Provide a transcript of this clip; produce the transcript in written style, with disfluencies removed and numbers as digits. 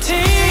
17